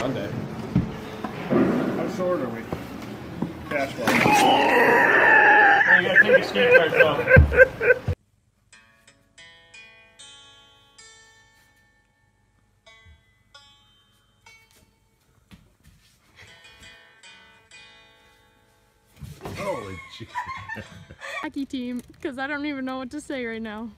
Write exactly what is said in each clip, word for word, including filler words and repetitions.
Monday. How short are we? Cash flow. Well, you gotta take your skate right off. Holy shit. Hockey team, because I don't even know what to say right now.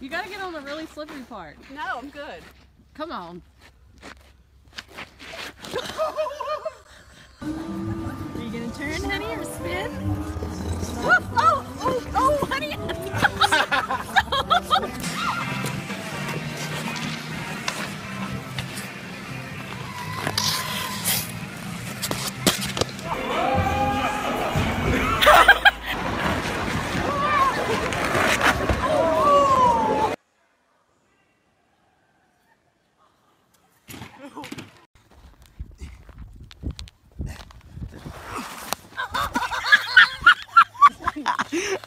You gotta get on the really slippery part. No, I'm good. Come on. Are you gonna turn, honey, or spin? Oh, oh, oh, oh, honey!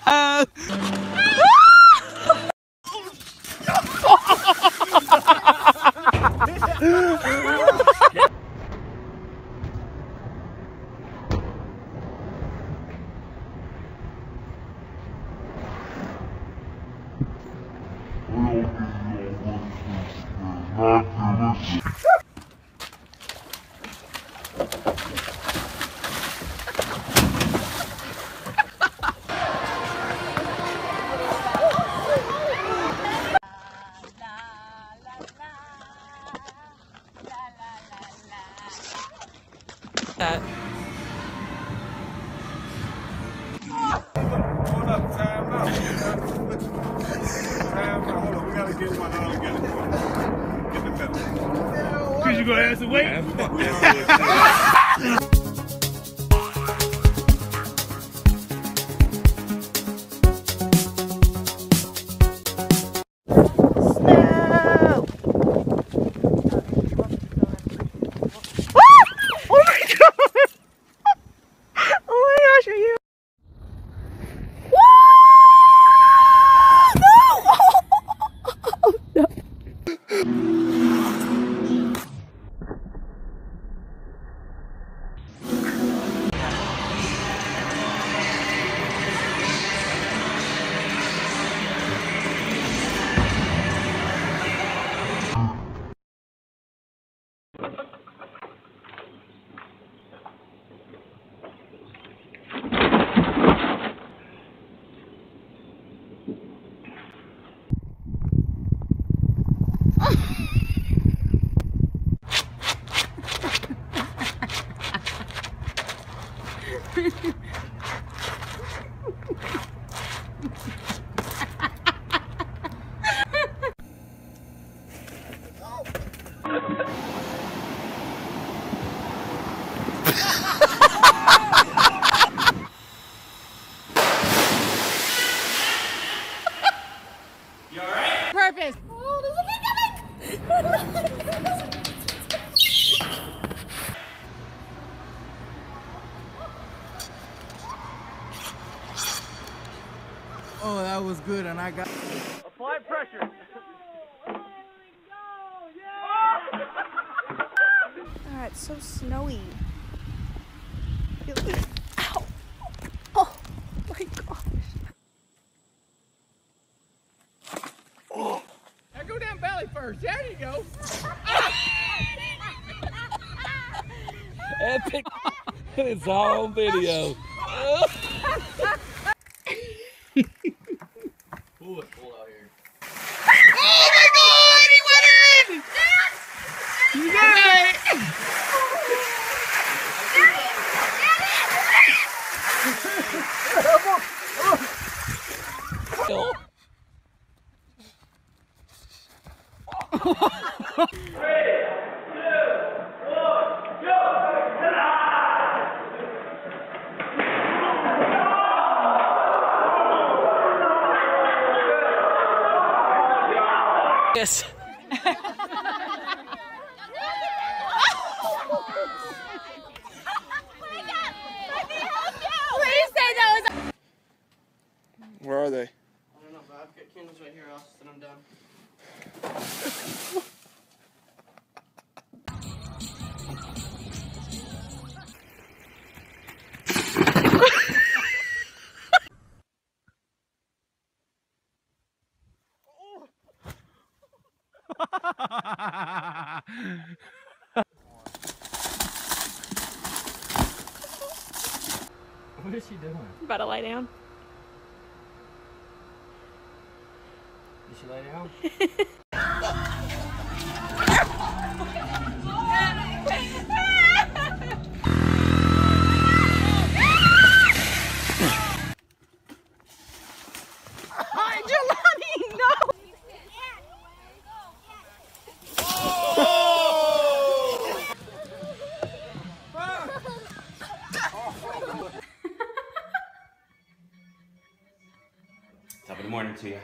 Uh. That. Oh. Hold up, time out. Time out. Hold on, we gotta get my arm together. Get the pepper. Cause you gonna ask the weight? Oh, that was good, and I got apply pressure. Oh, there we go. Yeah. Oh, it's so snowy. Ow. Oh my gosh. Oh. Now go down belly first. There you go. Epic. It's all video. Ooh, it's cold out here. Oh my god! He went in! Yes! You got it! Got it! Got it! three, two, one, go! Yes. Where are they? I don't know, but I've got candles right here, I'll sit them down. What is she doing? About to lie down. Did she lay down? Jelani, no! Oh! Top of the morning to you.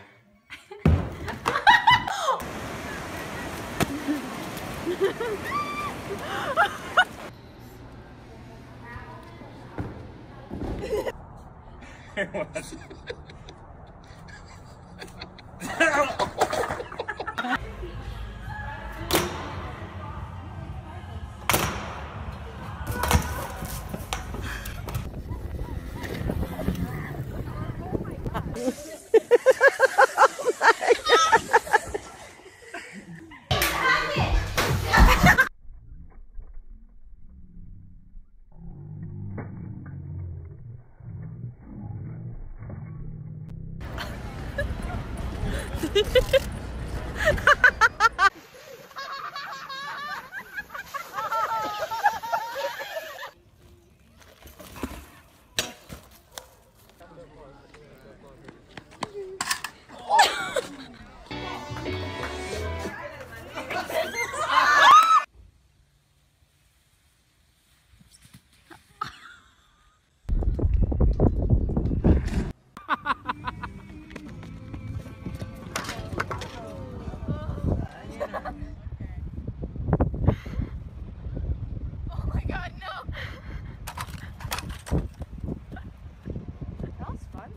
What? Oh.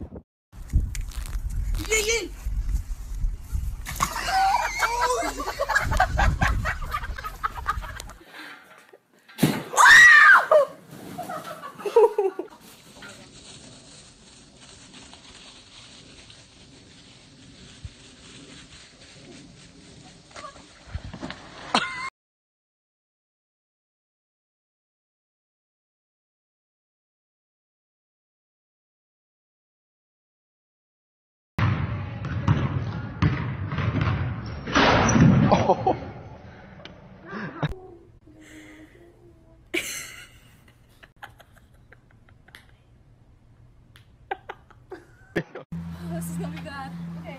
This is gonna be bad. Okay.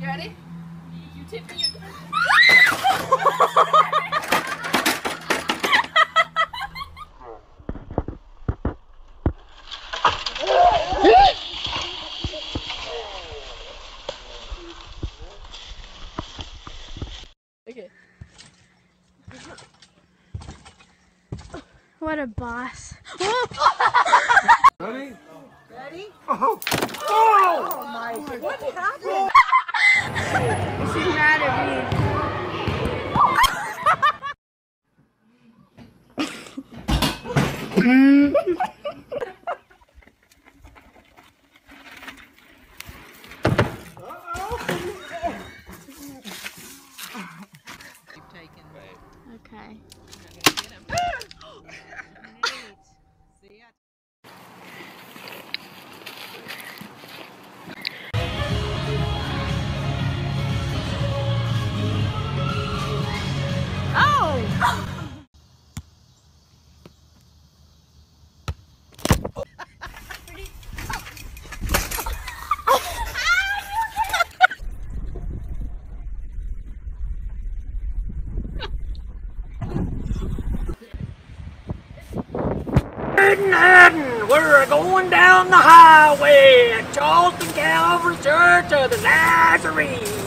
You ready? You, you tip me. What a boss. Ready? Ready? Oh! Oh, oh my God. What happened? She's mad at me. We're going down the highway at Charleston Calvary Church of the Nazarene.